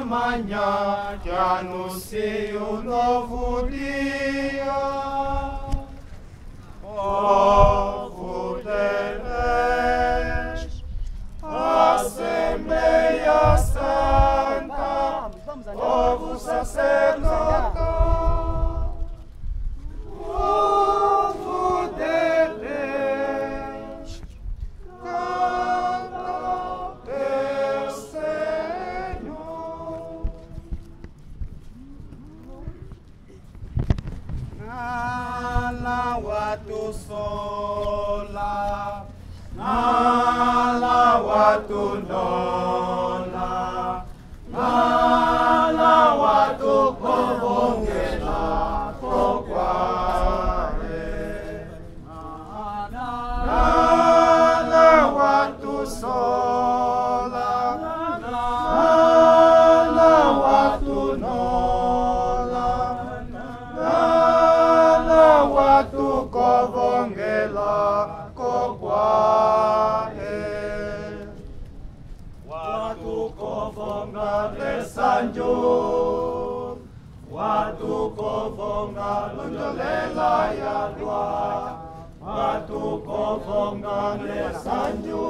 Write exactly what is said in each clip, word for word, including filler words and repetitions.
manhã que anuncia o novo dia. Povo terrestre, a semeia santa, povo sacerdotal, povo de Deus, canta teu Senhor. Alawatu sola, alawatu dola, alawatu povongela pokware. Alawatu sola, alawatu nola, alawatu povongela kokware. Watu kovonga lesanjo, watu kovonga lunjolela yadwa, watu kovonga lesanjo,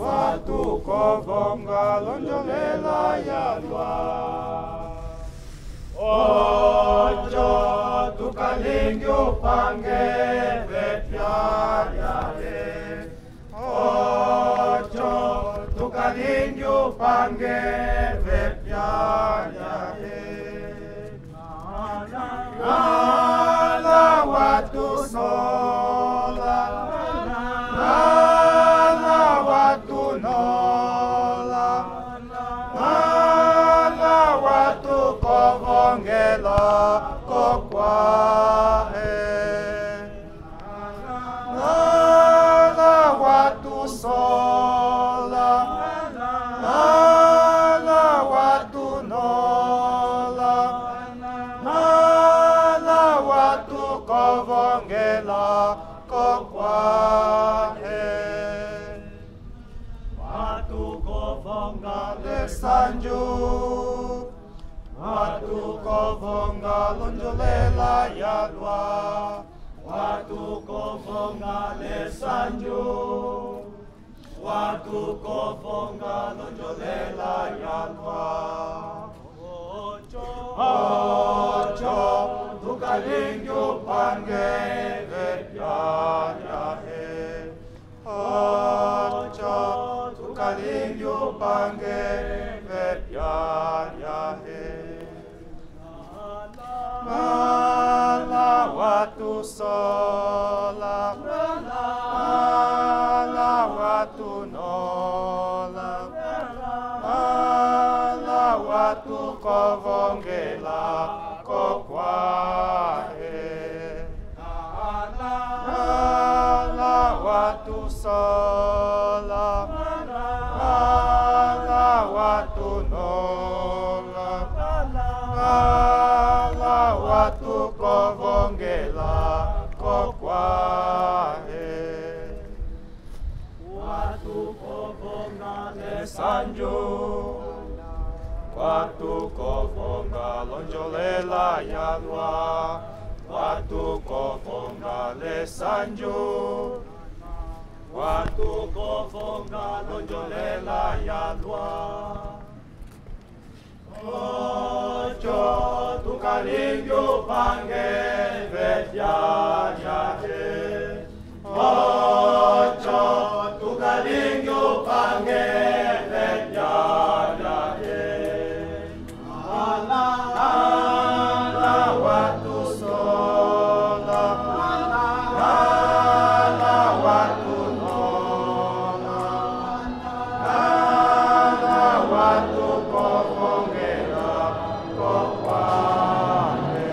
watu kovonga lunjolela yadwa. Ojo tukalingyo pange vetyariare, ojo tukalingyo pange vetyariare. Nala watu sola, nala watu nola, watu kovongela kokwae. Nala watu sola, nala watu nola, nala watu kovongela kokwae. Watu kovonga lesanju, watu kovonga lunjolela yadwa, watu kovonga lesanju, watu kovonga lunjolela yadwa. Ocho tukalingyo pange vetyariare, ocho tukalingyo pange vetyariare. Nala watu sola, nala watu nola, nala watu kovongela kokwae. Nala watu sola, nala watu nola, nala watu kovongela kokwae. Watu kovonga lesanjo, watu kovonga lonjolela yalwa, watu kovonga lesanjo, watu kovonga lonjolela yalwa. Ocho tukalingyo pange vetyariare, ocho tukalingyo pange vetyariare. Nala watu sola, nala watu nola, nala watu kovonga kokwae.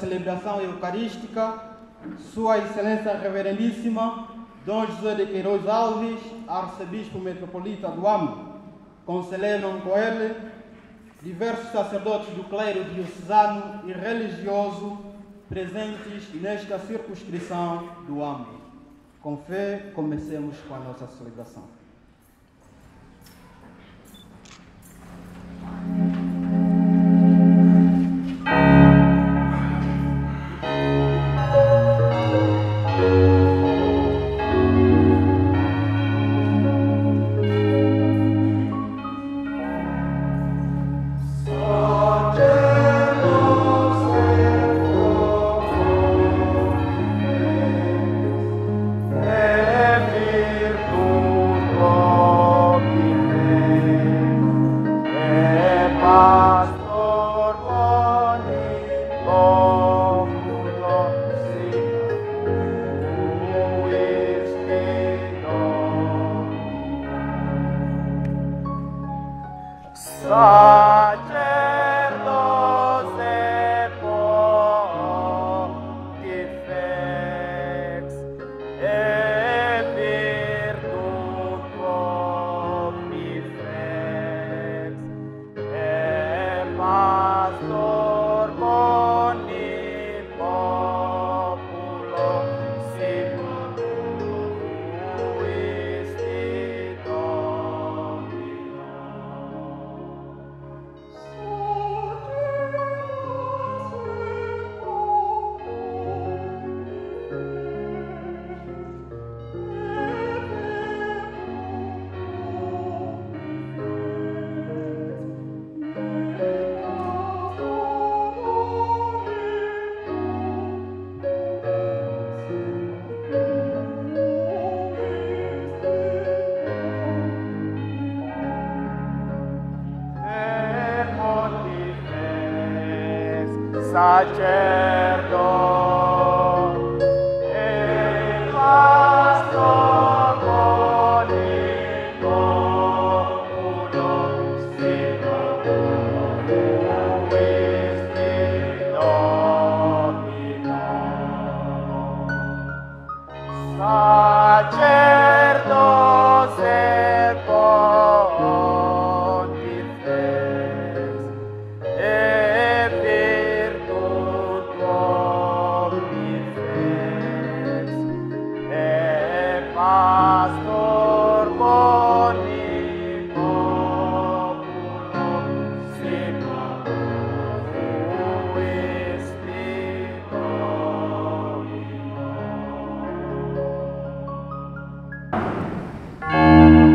Celebração eucarística, Sua Excelência Reverendíssima Dom José de Queirós Alves, Arcebispo Metropolita do Huambo, com Celeno Coelho, diversos sacerdotes do clero diocesano e religioso presentes nesta circunscrição do Huambo. Com fé, comecemos com a nossa celebração. Amen. sacerdote e pastor polígono, uno sino uisti domino. Sacerdote pontifex e virtut omnifex e pastor boni populum simplum uisti domino. Ele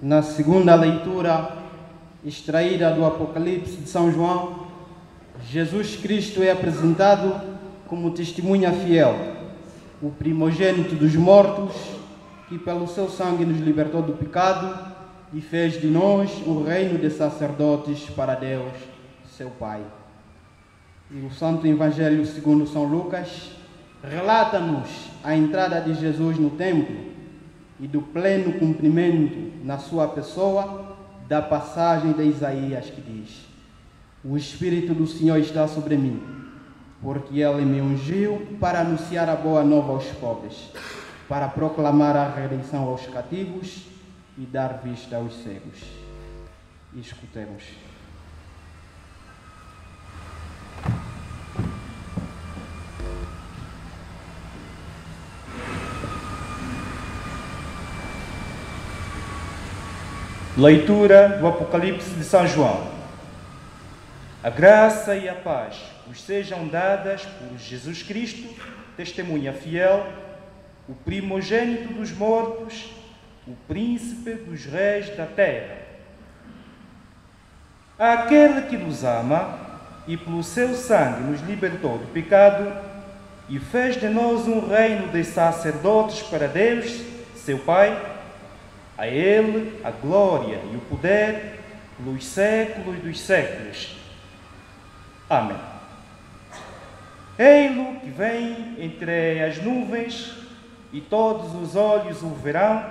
Na segunda leitura, extraída do Apocalipse de São João, Jesus Cristo é apresentado como testemunha fiel, o primogênito dos mortos, que pelo seu sangue nos libertou do pecado e fez de nós um reino de sacerdotes para Deus, seu Pai. E o Santo Evangelho segundo São Lucas relata-nos a entrada de Jesus no templo e do pleno cumprimento na sua pessoa da passagem de Isaías que diz: "O Espírito do Senhor está sobre mim, porque Ele me ungiu para anunciar a boa nova aos pobres, para proclamar a redenção aos cativos e dar vista aos cegos." E escutemos. Leitura do Apocalipse de São João. A graça e a paz vos sejam dadas por Jesus Cristo, testemunha fiel, o primogênito dos mortos, o príncipe dos reis da terra. Àquele que nos ama e pelo seu sangue nos libertou do pecado e fez de nós um reino de sacerdotes para Deus, seu Pai, a Ele a glória e o poder pelos séculos dos séculos. Amém. Ei-lo que vem entre as nuvens, e todos os olhos o verão,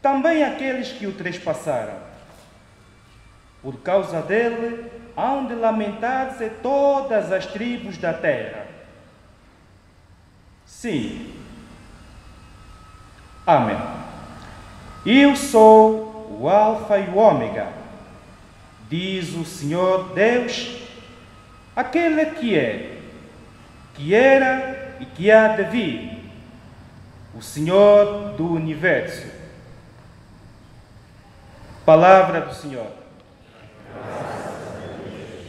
também aqueles que o trespassaram. Por causa dele, hão de lamentar-se todas as tribos da terra. Sim. Amém. Eu sou o Alfa e o Ômega, diz o Senhor Deus, aquele que é, que era e que há de vir, o Senhor do Universo. Palavra do Senhor. Graças a Deus.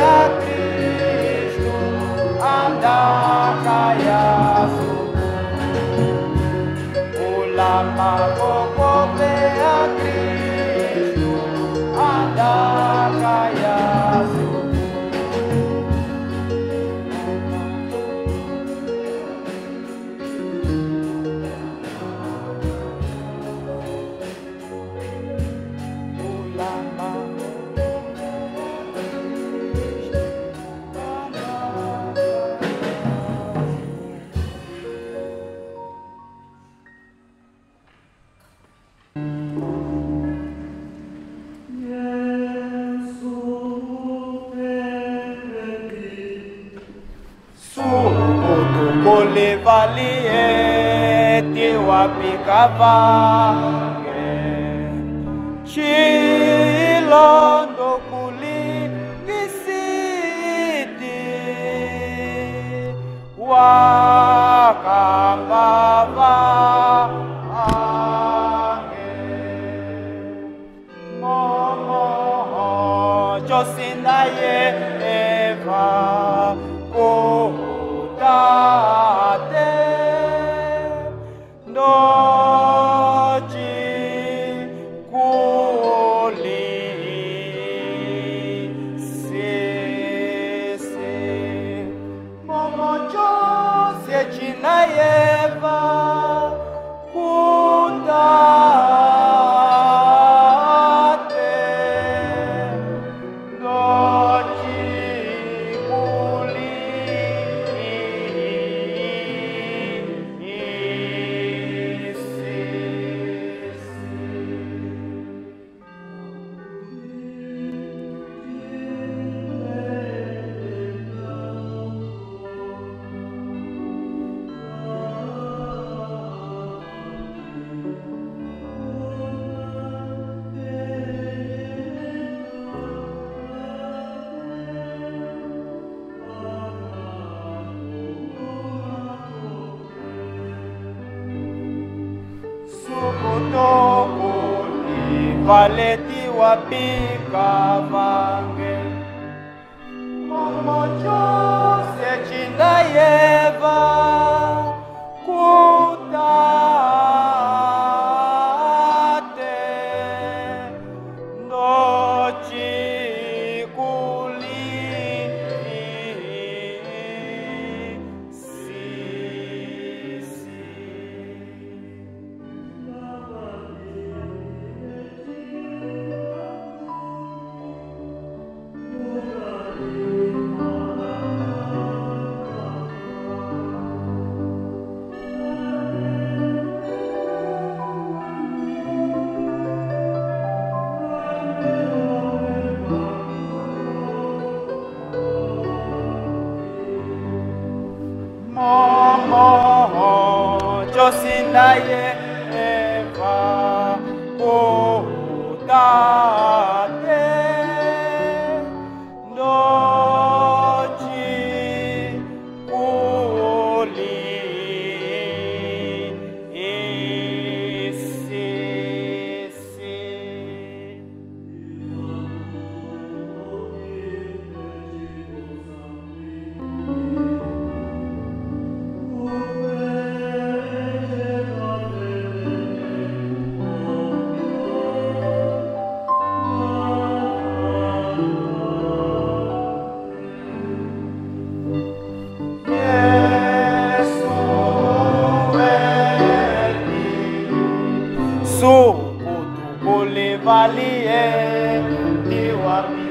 o levalier de Huambo.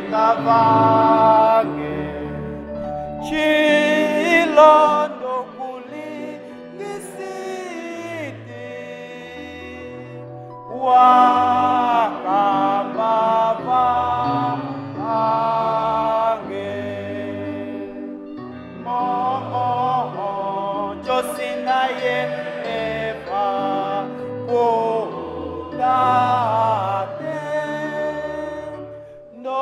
Chilondo kuli gisiti wakababa ange moho josinaye eva kodate no.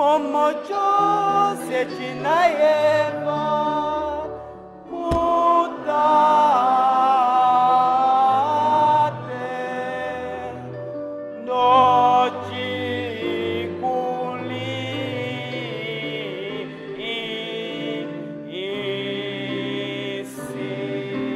Como José de Naeva mudate noite culi si.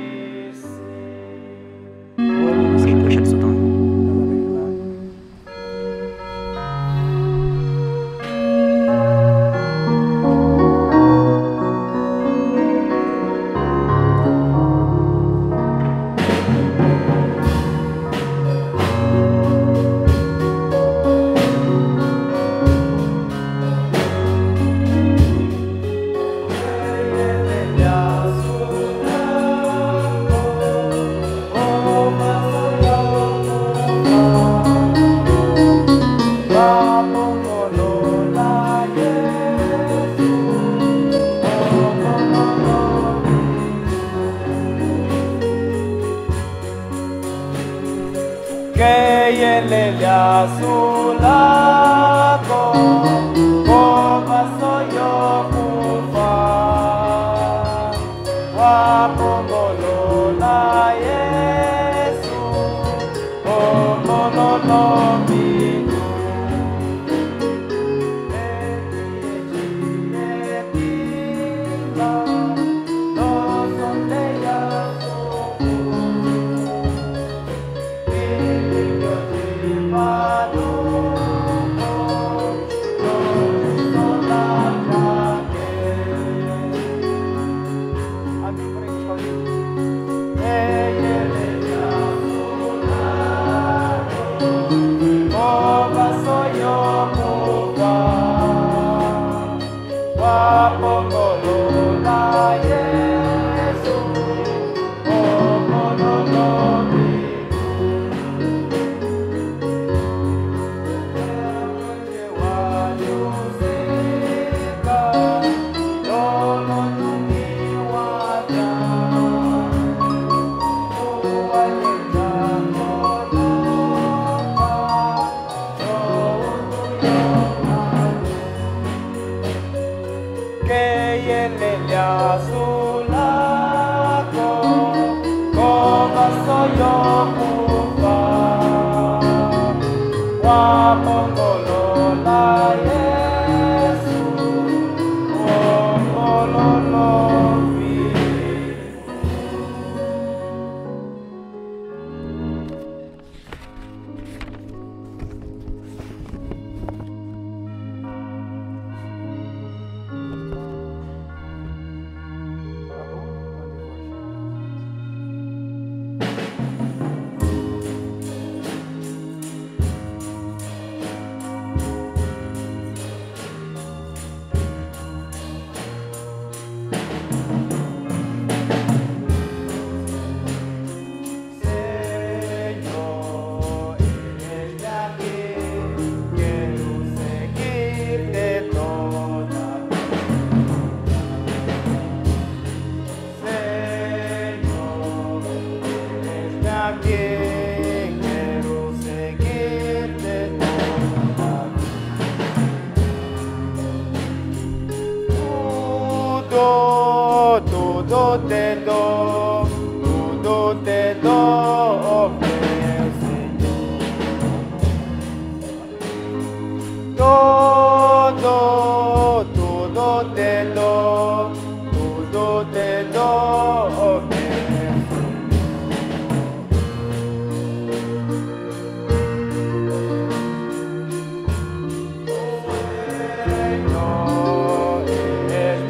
Oh.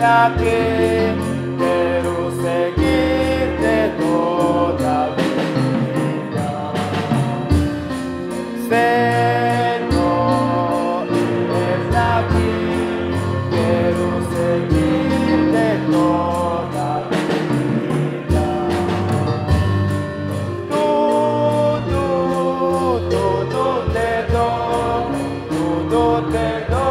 a ti, quiero seguirte toda mi vida. Señor, eres aquí, quiero seguirte toda mi vida. Todo, todo te doy, todo te doy.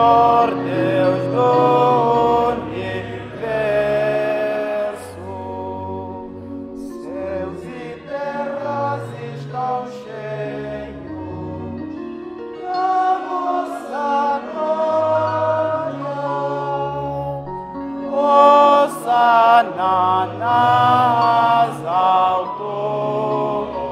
Senhor Deus do universo, céus e terras estão cheios da vossa glória. Hosana nas alturas.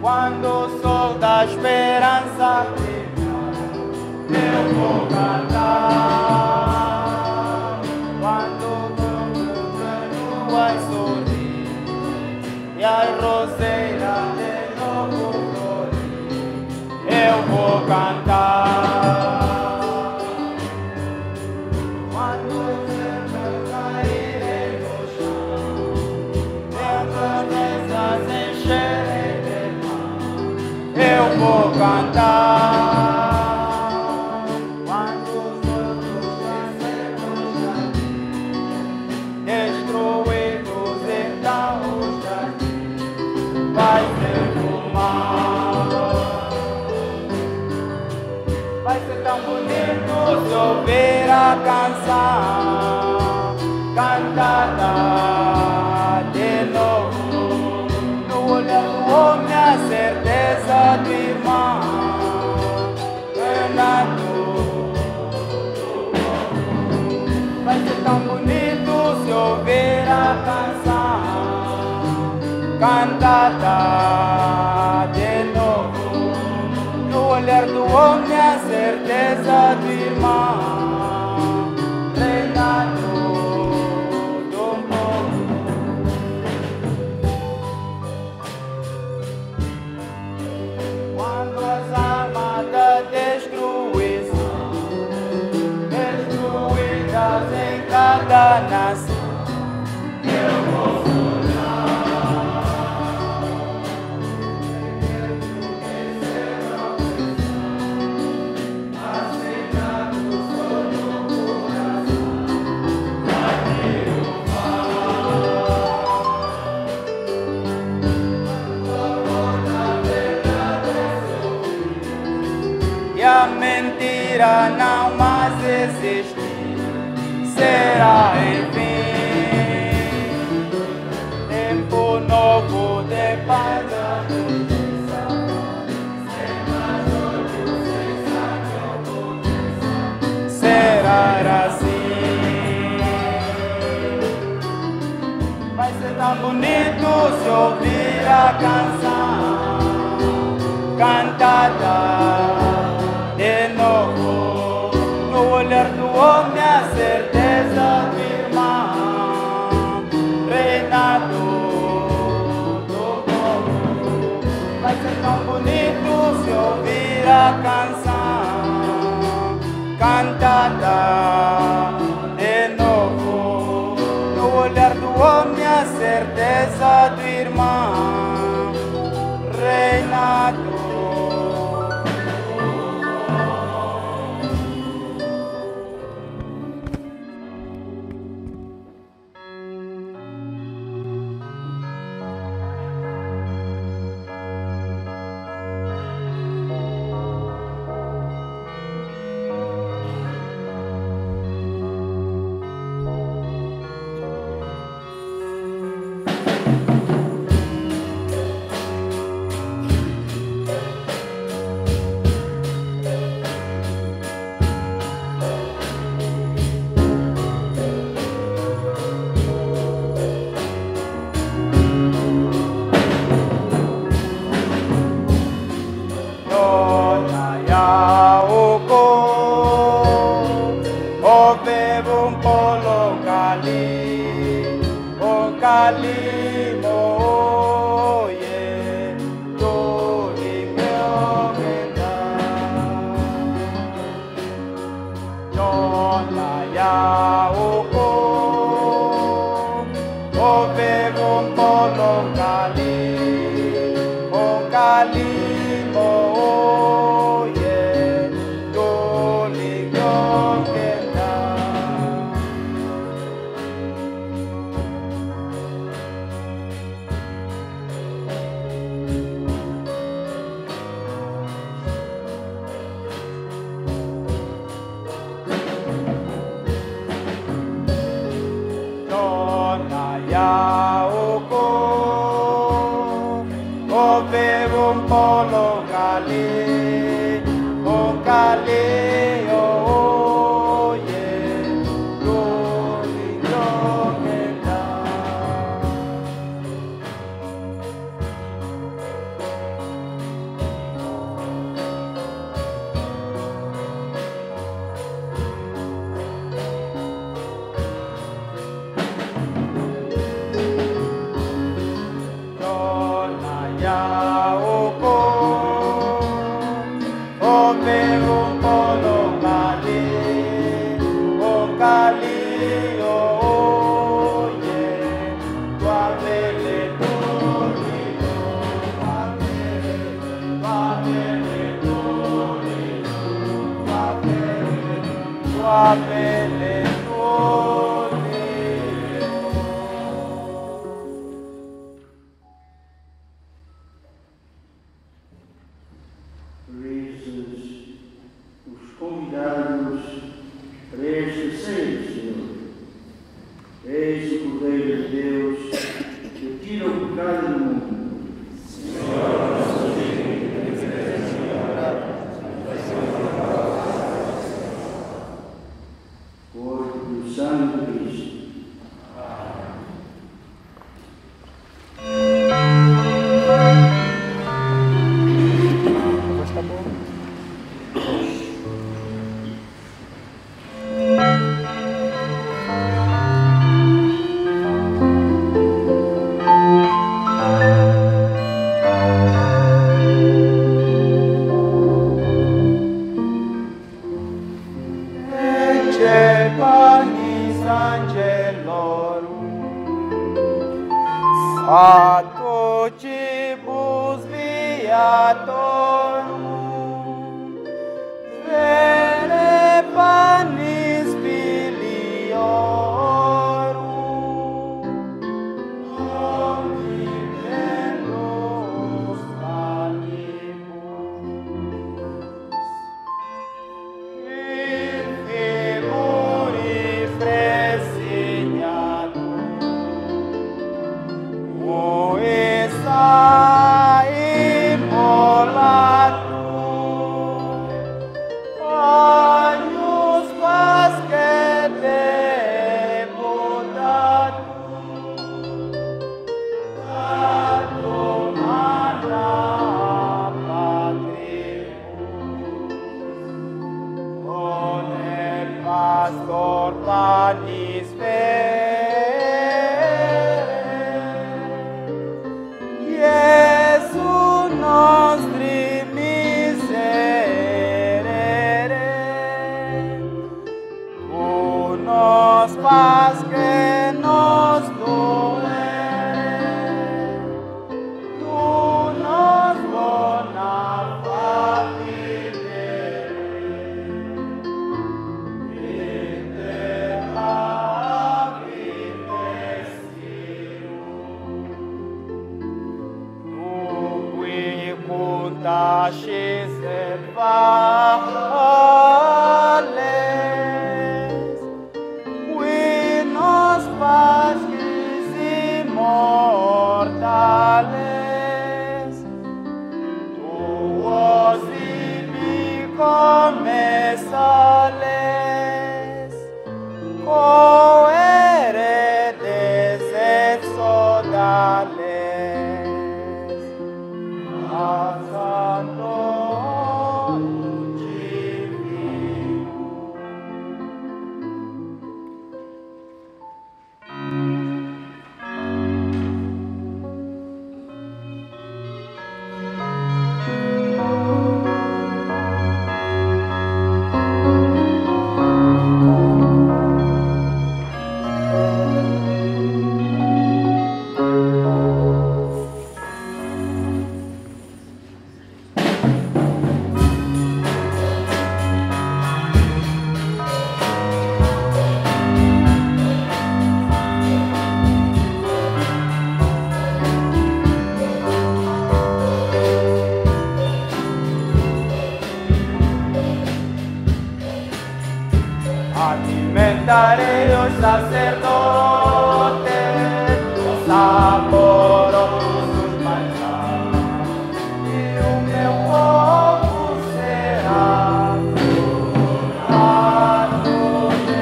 Quando o sermão cair no chão, Cantada de novo, no olhar do homem a certeza do irmão, reinado do povo. Quando as armas da destruição, destruídas em cada nação, não mais existe, será enfim tempo novo de paz, de justiça, sem mais ódio, sem sangue ou pobreza, será assim. Vai ser tão bonito se ouvir a canção cantada de novo, no olhar do homem a certeza do irmão, reinado do povo. Vai ser tão bonito se ouvir a canção cantada de novo, no olhar do homem a certeza do irmão, reinado. A tu cibus viatorum, vere panis piliorum, omnivenos panibus, in figuri fresignatu, oesa. Alimentaré a los sacerdotes, los saborosos dos manjares, e o meu povo será adorado de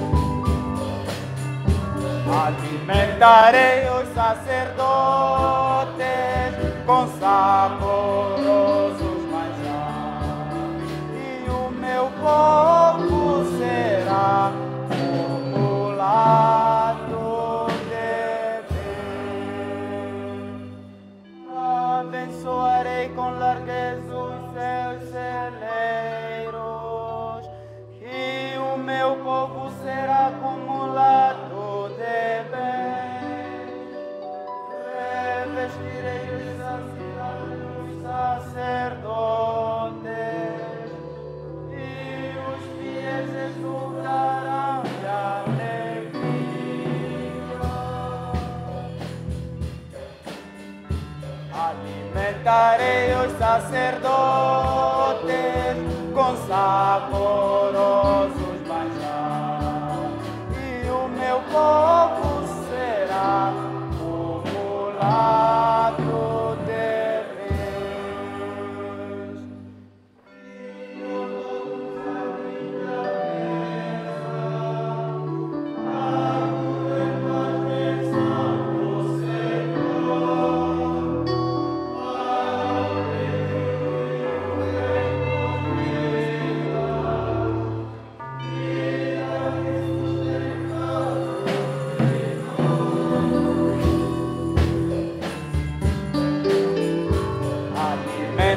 Deus. Alimentarei a los sacerdotes com saborosos. Como será formulado de Deus? Abençoarei com largueza os seus celeiros, e o meu povo será acumulado de bem. Revestirei os anciãos dos sacerdotes, exultarão de alegria. Alimentarei os sacerdotes com saborosos manjares, e o meu povo será populado de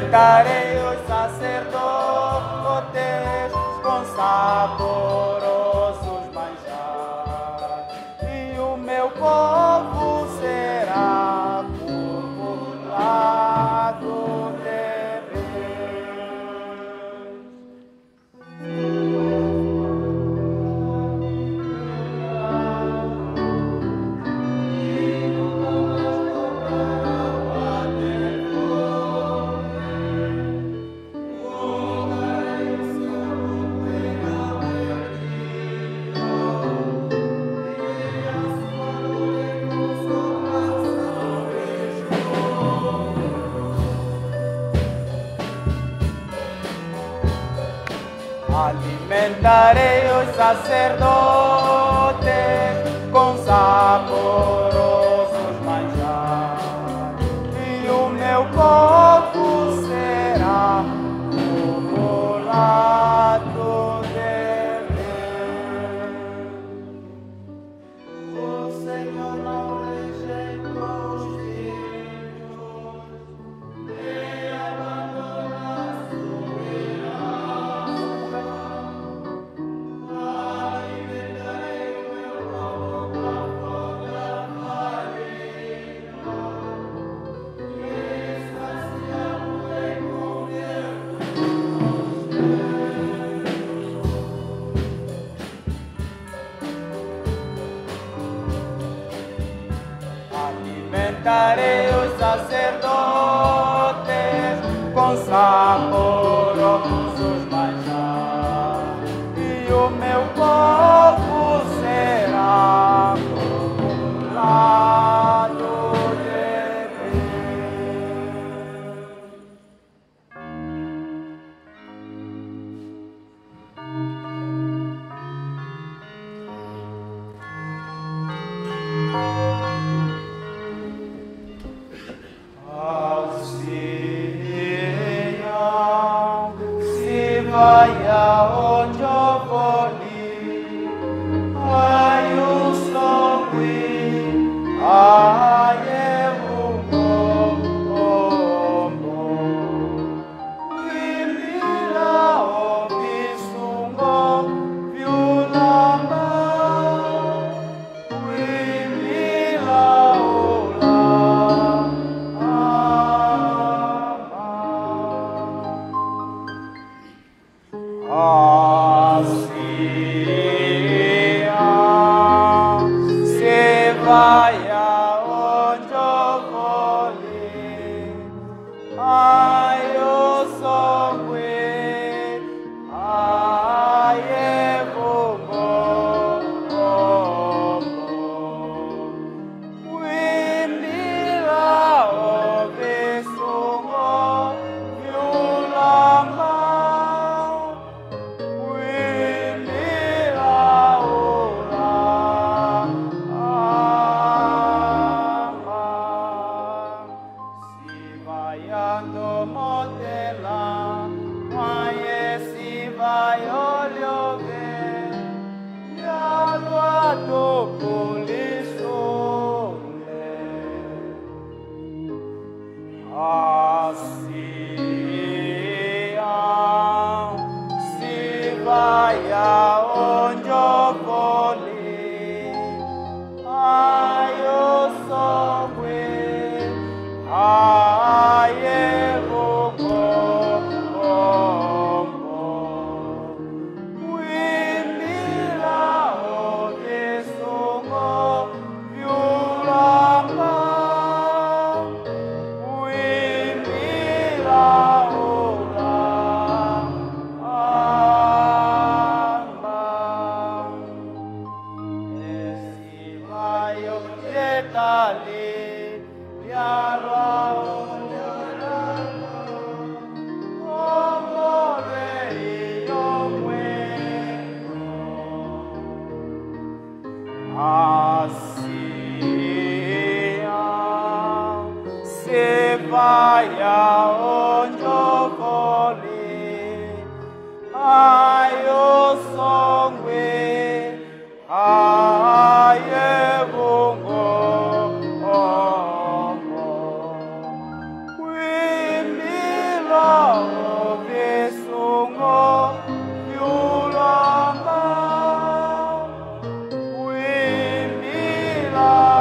Alimentarei os sacerdotes com saborosos manjares, e o meu povo será formulado de Alimentarei os sacerdotes com saborosos manjares, e o meu corpo será como lato de mel. O Senhor não rejeitou os filhos, nem abandona a sua Alimentarei os sacerdotes com saborosos manjares, e o meu corpo será formulado de mim. Vai aonde eu vou ir, ai eu sou ruim, ai eu vou, e mira o bisungo, viu na mão, e mira o lá, assim se vai aonde eu vou ir, ai eu sou ruim, ai eu vou, e mira o bisungo, viu na mão, se vai aonde eu vou ir, ai eu sou ruim, ai eu vou, e mira o bisungo, viu na mão, e mira o lá, a mão. Esse vai o que tá ali, e a assim se vai aonde eu vou ir, ai eu sou ruim, ai eu vou, e mira o bisungo, viu na mão, we belong.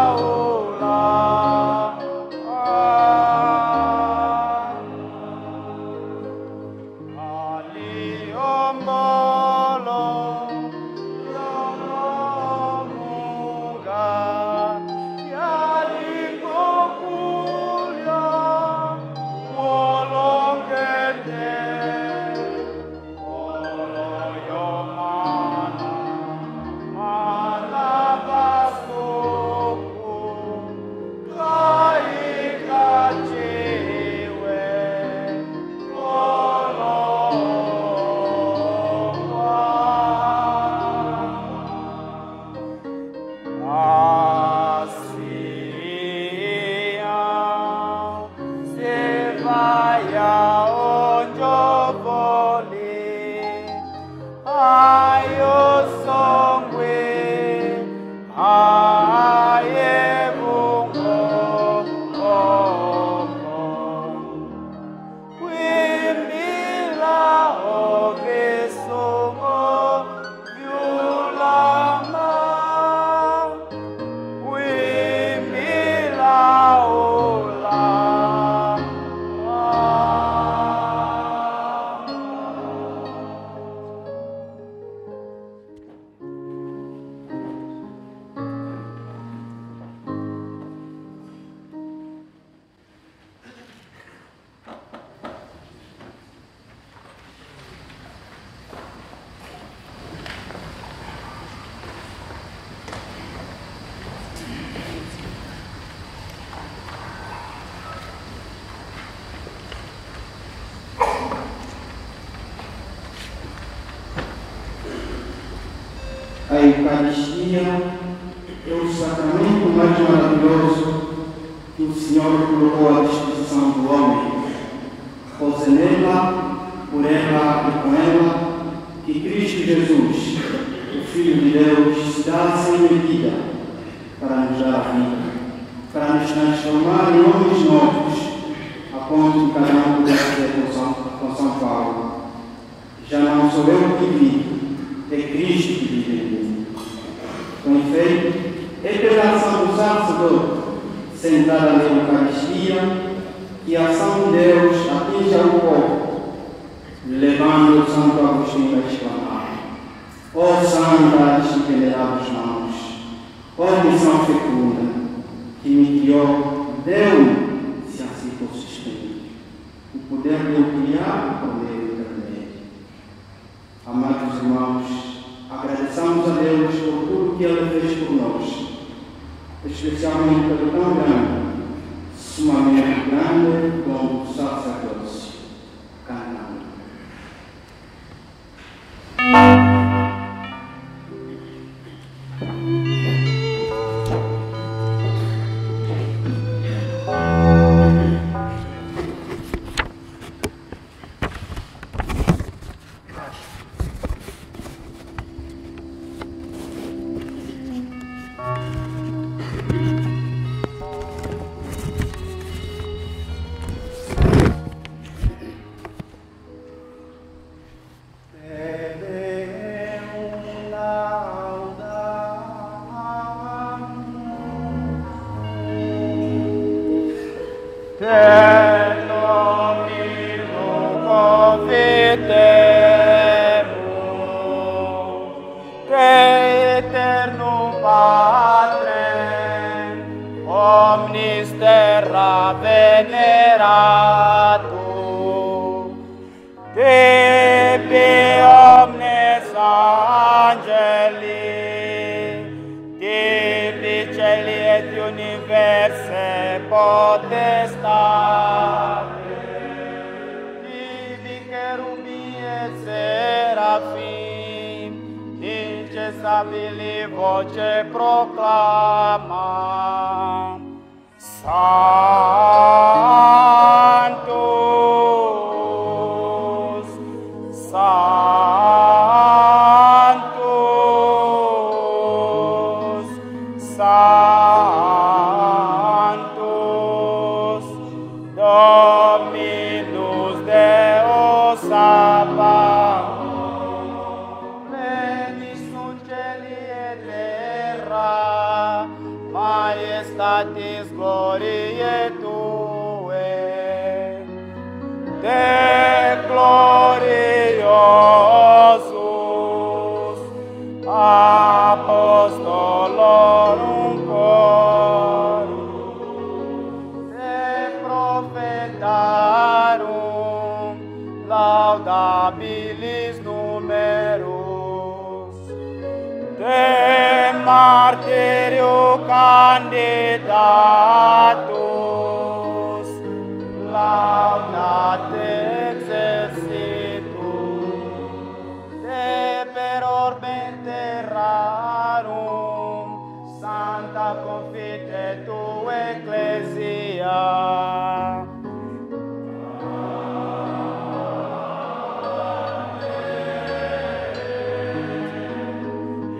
tua confite é tua eclesia.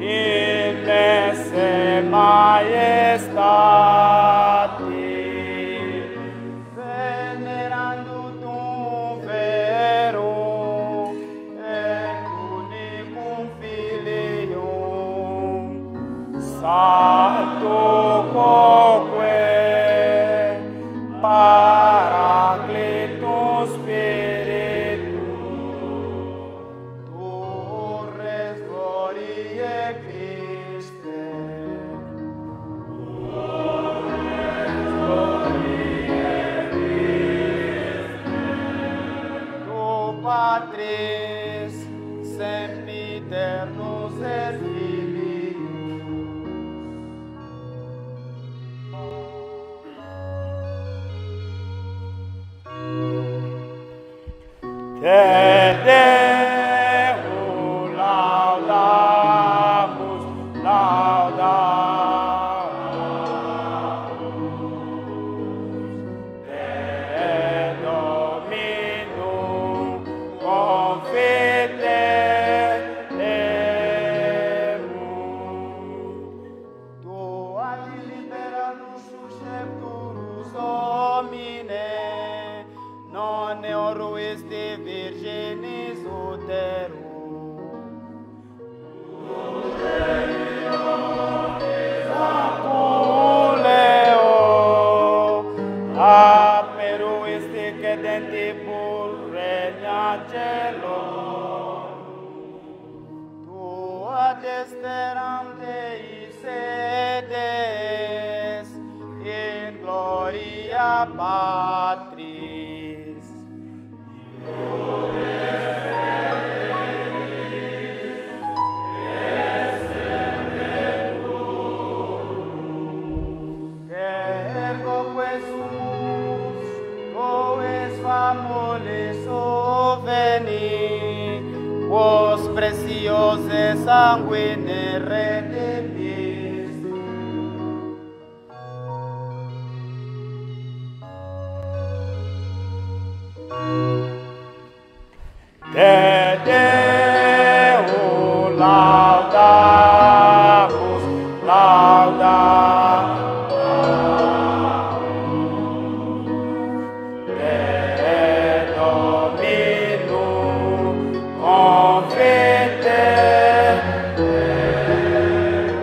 Ite se maestati, venerando tu vero, et unicum filium, Santo Coque, Paraclito Spiritus. Patris, sempre eternos et filius. Te Deum laudamus, laudamus. Patris, ergo quesumus, quoes famulis oveni, quos preciose sanguine redimi. Te Deum laudamus, laudamus. Te Dominum confite Deum.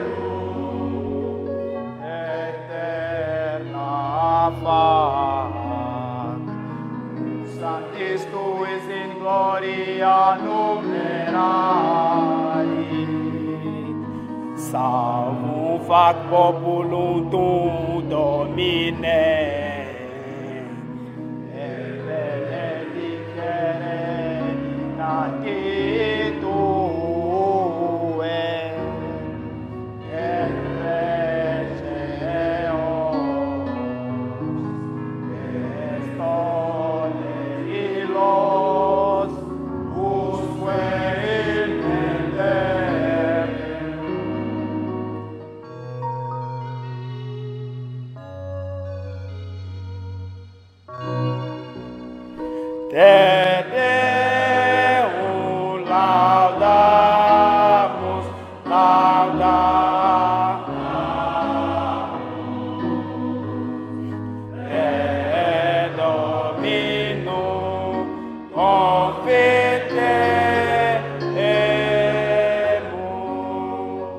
Eterna fac, sanctis tuis in gloria numerari, salvum fac populum tuum, Domine, et benedicere hereditate tuae, et rege eos questone illos. Te Deum laudamus, laudamus. Te Dominum confite eum.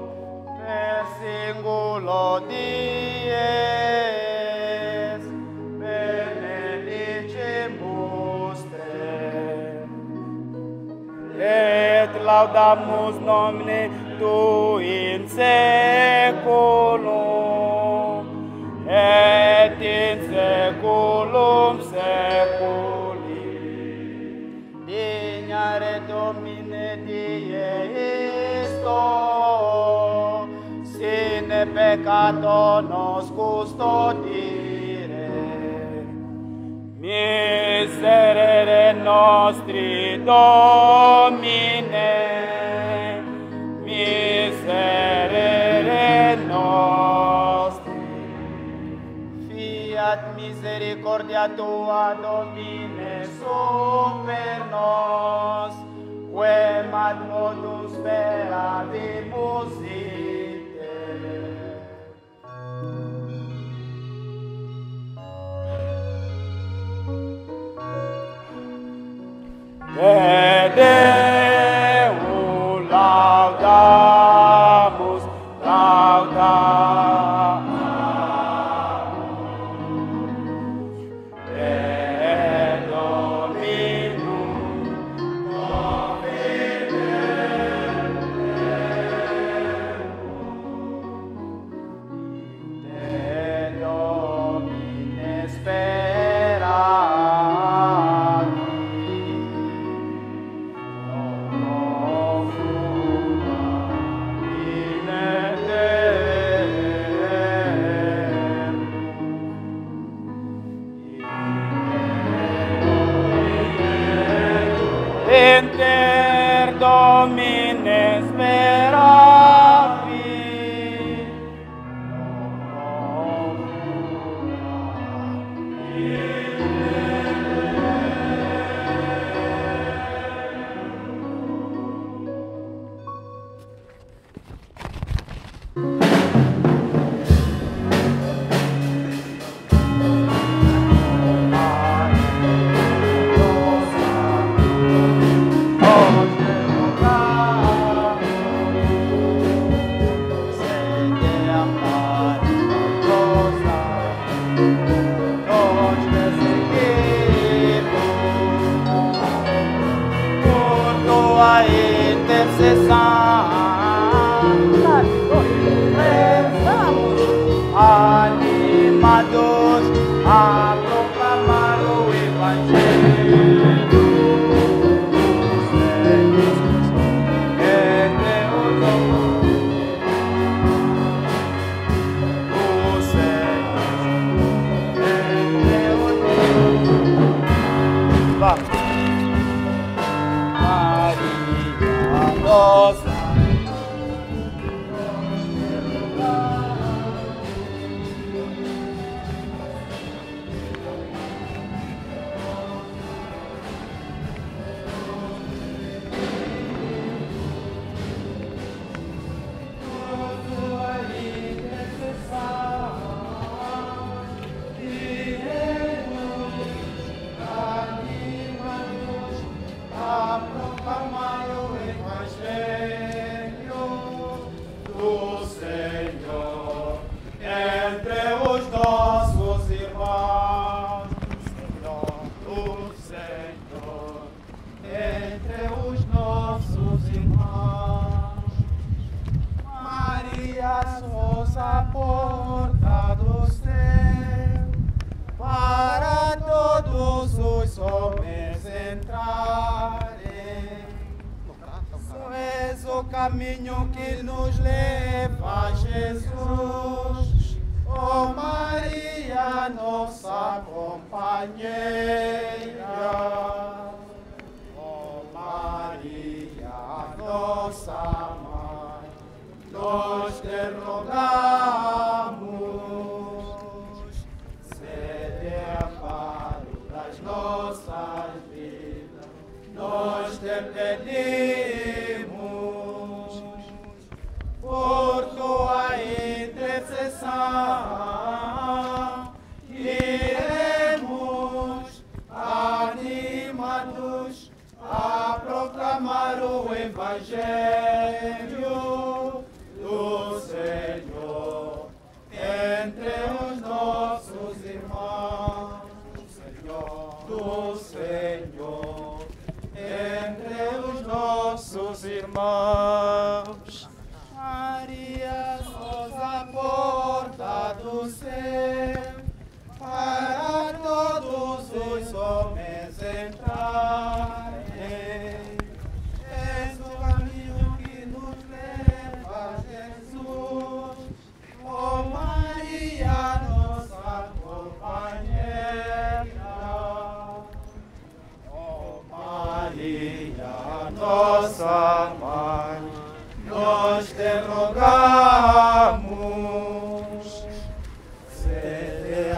Per singulo dies benedicemus, et laudamus nomine tu in seculum, et in seculum seculi. Dignare Domine Deisto, sine peccato nos custodire. Miserere nostri Domine, miserere nostri. misericordia tua, Domine, super nos, quem ad modus peravimus in te. Te Deum laudamus, laudamus.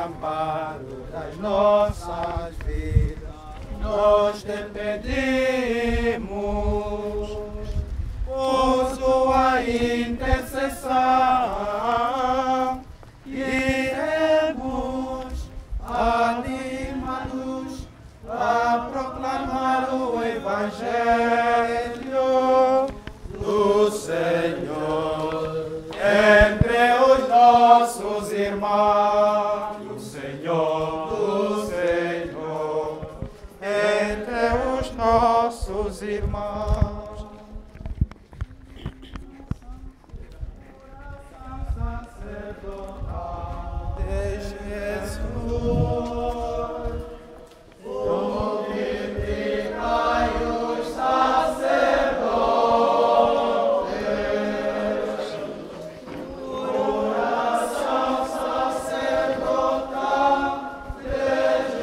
Amado nossas vidas, nós te pedimos, por sua intercessão, iremos, anima-nos a proclamar o Evangelho do Senhor entre os nossos irmãos. Nossos irmãos, sacerdotal de Jesus, multiplicai os sacerdotes, oração sacerdotal de Jesus.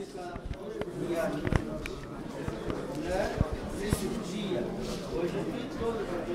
fica e a gente, né? Nesse dia, hoje eu vi todo